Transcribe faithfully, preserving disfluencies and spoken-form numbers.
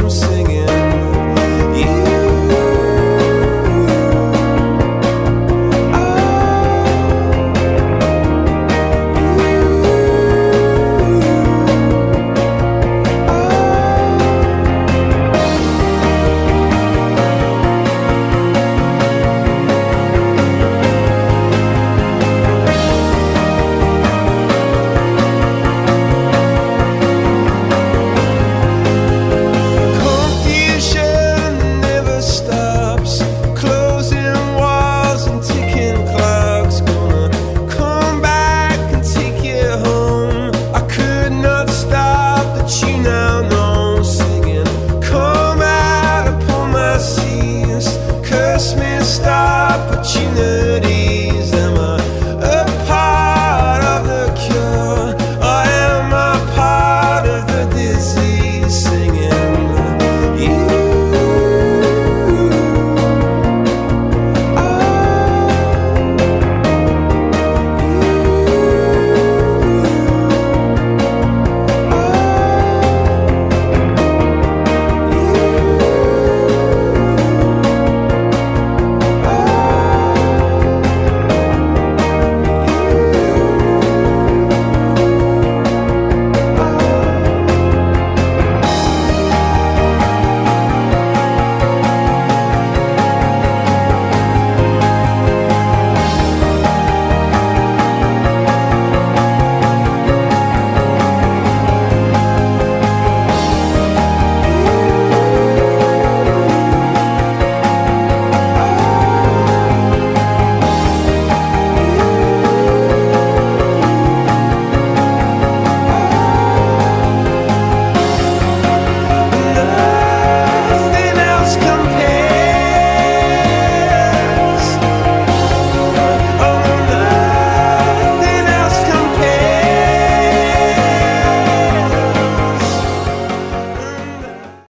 I'm singing.